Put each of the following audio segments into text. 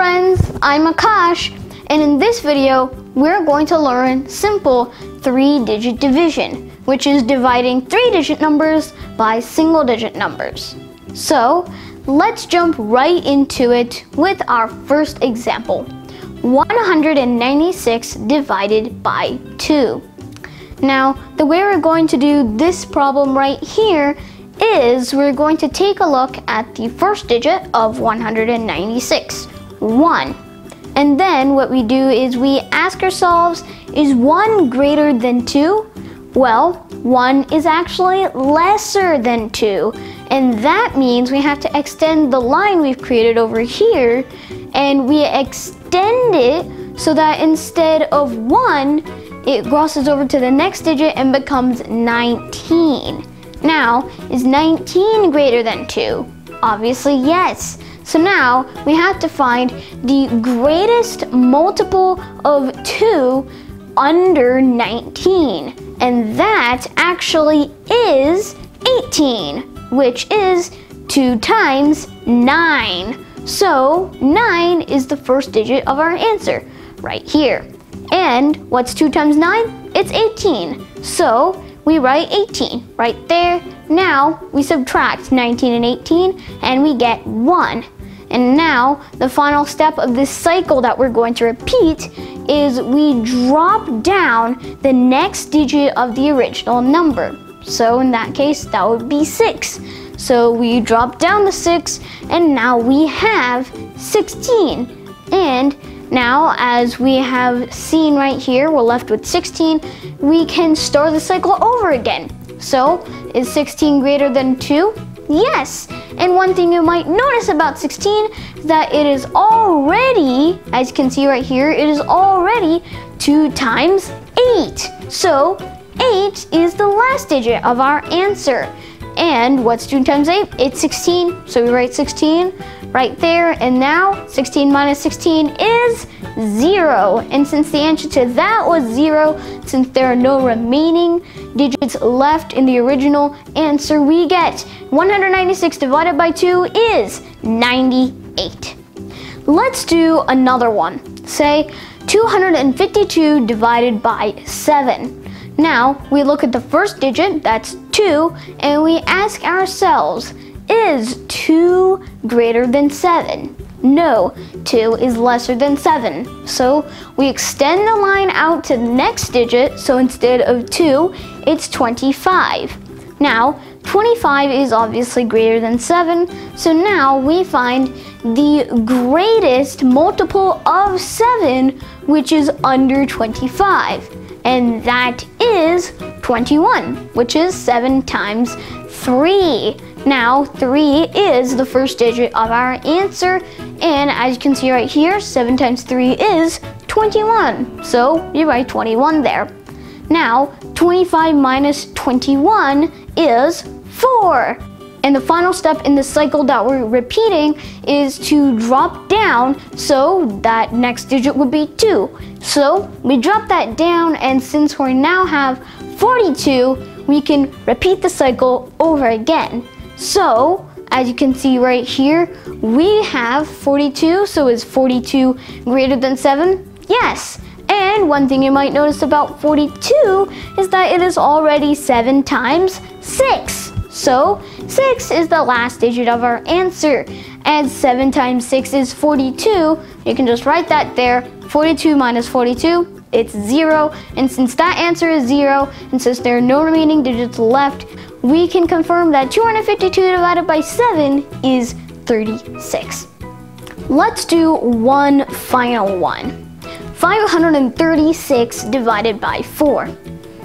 friends, I'm Akash, and in this video we're going to learn simple three-digit division, which is dividing three-digit numbers by single-digit numbers. So let's jump right into it with our first example, 196 divided by 2. Now, the way we're going to do this problem right here is we're going to take a look at the first digit of 196, 1. And then what we do is we ask ourselves, is 1 greater than 2? Well, 1 is actually lesser than 2. And that means we have to extend the line we've created over here, and we extend it so that instead of 1, it crosses over to the next digit and becomes 19. Now, is 19 greater than 2? Obviously, yes. So now we have to find the greatest multiple of 2 under 19. And that actually is 18, which is 2 times 9. So 9 is the first digit of our answer right here. And what's 2 times 9? It's 18. So we write 18 right there. Now we subtract 19 and 18 and we get 1. And now the final step of this cycle that we're going to repeat is we drop down the next digit of the original number. So in that case, that would be 6. So we drop down the 6 and now we have 16. And now, as we have seen right here, we're left with 16. We can start the cycle over again. So is 16 greater than 2? Yes. And one thing you might notice about 16 is that it is already, as you can see right here, it is already 2 times 8. So 8 is the last digit of our answer. And what's 2 times 8? It's 16. So we write 16 right there. And now 16 minus 16 is 0. And since the answer to that was 0, since there are no remaining digits left in the original answer, we get 196 divided by 2 is 98. Let's do another one. Say 252 divided by 7. Now we look at the first digit, that's 2, and we ask ourselves, is 2 greater than 7? No, 2 is lesser than 7. So we extend the line out to the next digit, so instead of 2, it's 25. Now, 25 is obviously greater than 7, so now we find the greatest multiple of 7, which is under 25. And that is 21, which is 7 times 3. Now, 3 is the first digit of our answer. And as you can see right here, 7 times 3 is 21. So you write 21 there. Now, 25 minus 21 is 4. And the final step in the cycle that we're repeating is to drop down, so that next digit would be 2. So we drop that down, and since we now have 42, we can repeat the cycle over again. So as you can see right here, we have 42, so is 42 greater than 7? Yes. And one thing you might notice about 42 is that it is already 7 times 6. So 6 is the last digit of our answer, and 7 times 6 is 42. You can just write that there. 42 minus 42, it's 0. And since that answer is 0, and since there are no remaining digits left, we can confirm that 252 divided by 7 is 36. Let's do one final one. 536 divided by 4.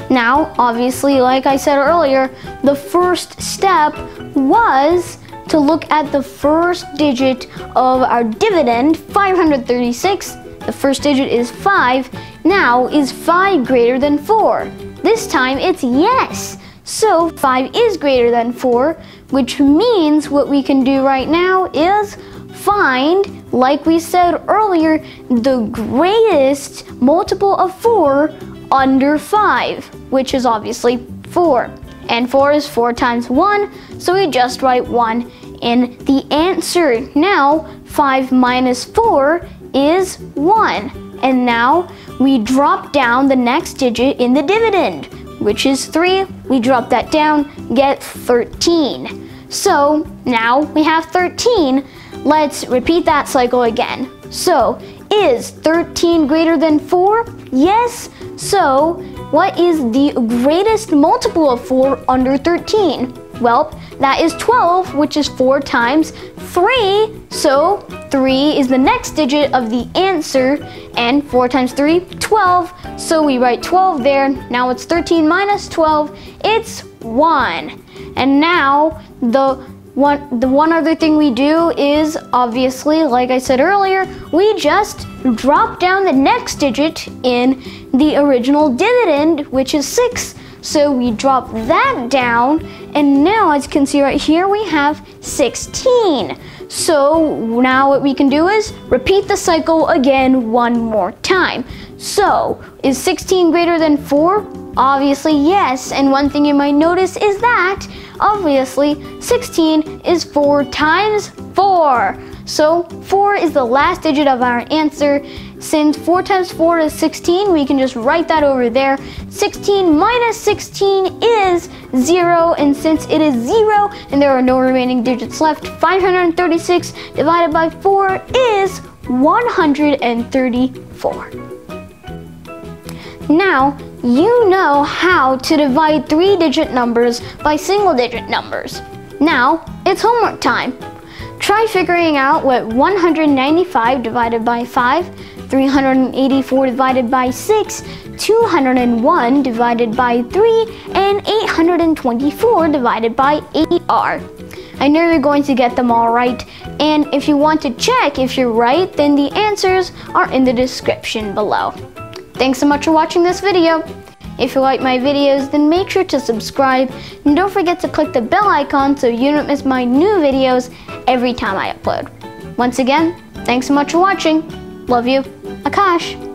Now, obviously, like I said earlier, the first step was to look at the first digit of our dividend, 536. The first digit is 5. Now, is 5 greater than 4? This time, it's yes. So 5 is greater than 4, which means what we can do right now is find, like we said earlier, the greatest multiple of 4 under 5, which is obviously 4. And 4 is 4 times 1, so we just write 1 in the answer. Now 5 minus 4 is 1. And now we drop down the next digit in the dividend, which is 3. We drop that down, get 13. So now we have 13. Let's repeat that cycle again. So is 13 greater than 4? Yes. So what is the greatest multiple of 4 under 13? Well, that is 12, which is 4 times 3. So 3 is the next digit of the answer, and 4 times 3, 12. So we write 12 there. Now it's 13 minus 12, it's 1. And now the one other thing we do is, obviously, like I said earlier, we just drop down the next digit in the original dividend, which is 6. So we drop that down, and now, as you can see right here, we have 16. So now what we can do is repeat the cycle again one more time. So is 16 greater than 4? Obviously, yes. And one thing you might notice is that obviously 16 is 4 times 4. So 4 is the last digit of our answer. Since 4 times 4 is 16, we can just write that over there. 16 minus 16 is 0, and since it is 0 and there are no remaining digits left, 536 divided by 4 is 134. Now, you know how to divide 3-digit numbers by single-digit numbers. Now, it's homework time. Try figuring out what 195 divided by 5, 384 divided by 6, 201 divided by 3, and 824 divided by 8 are. I know you're going to get them all right, and if you want to check if you're right, then the answers are in the description below. Thanks so much for watching this video. If you like my videos, then make sure to subscribe, and don't forget to click the bell icon so you don't miss my new videos every time I upload. Once again, thanks so much for watching. Love you, Akash.